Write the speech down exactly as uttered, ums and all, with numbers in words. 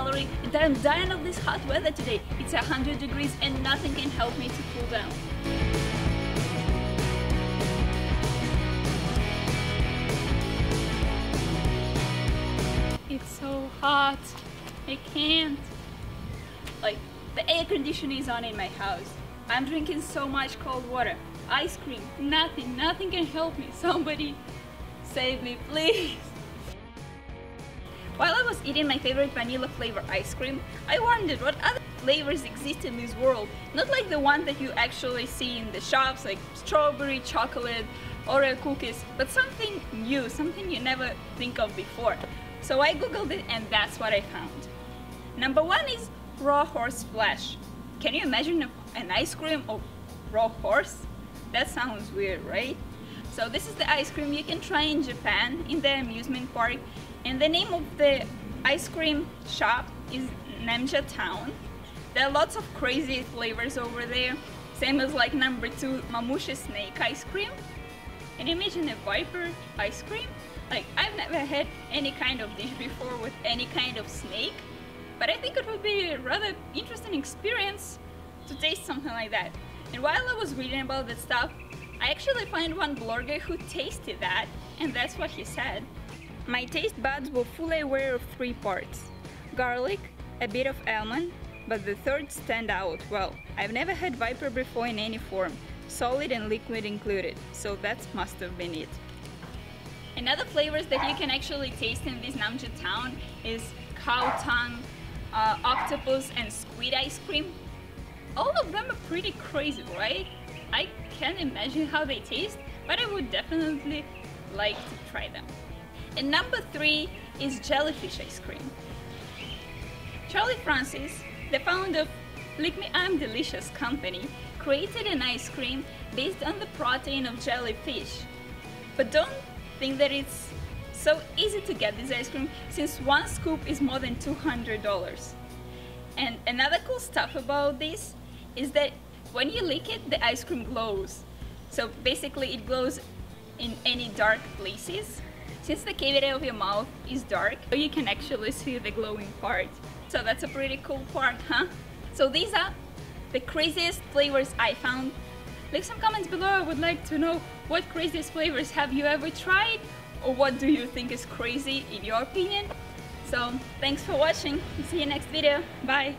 calorie, and I'm dying of this hot weather today. It's one hundred degrees and nothing can help me to cool down. It's so hot, I can't. Like, the air conditioning is on in my house. I'm drinking so much cold water, ice cream, nothing, nothing can help me. Somebody save me, please. While I was eating my favorite vanilla flavor ice cream, I wondered what other flavors exist in this world. Not like the one that you actually see in the shops, like strawberry, chocolate, Oreo cookies, but something new, something you never think of before. So I googled it and that's what I found. Number one is raw horse flesh. Can you imagine an ice cream of raw horse? That sounds weird, right? So this is the ice cream you can try in Japan, in the amusement park. And the name of the ice cream shop is Namja Town. There are lots of crazy flavors over there. Same as like number two, Mamushi snake ice cream. And imagine a Viper ice cream. Like, I've never had any kind of dish before with any kind of snake. But I think it would be a rather interesting experience to taste something like that. And while I was reading about that stuff, I actually found one blogger who tasted that, and that's what he said. My taste buds were fully aware of three parts. Garlic, a bit of almond, but the third stand out. Well, I've never had Viper before in any form, solid and liquid included, so that must have been it. Another flavors that you can actually taste in this Namja Town is cow tongue, uh, octopus and squid ice cream. All of them are pretty crazy, right? I can't imagine how they taste, but I would definitely like to try them. And number three is jellyfish ice cream. Charlie Francis, the founder of Lick Me I'm Delicious company, created an ice cream based on the protein of jellyfish. But don't think that it's so easy to get this ice cream, since one scoop is more than two hundred dollars. And another cool stuff about this is that when you lick it, the ice cream glows. So basically it glows in any dark places. Since the cavity of your mouth is dark, you can actually see the glowing part. So that's a pretty cool part, huh? So these are the craziest flavors I found. Leave some comments below. I would like to know what craziest flavors have you ever tried, or what do you think is crazy in your opinion. So thanks for watching. See you next video. Bye.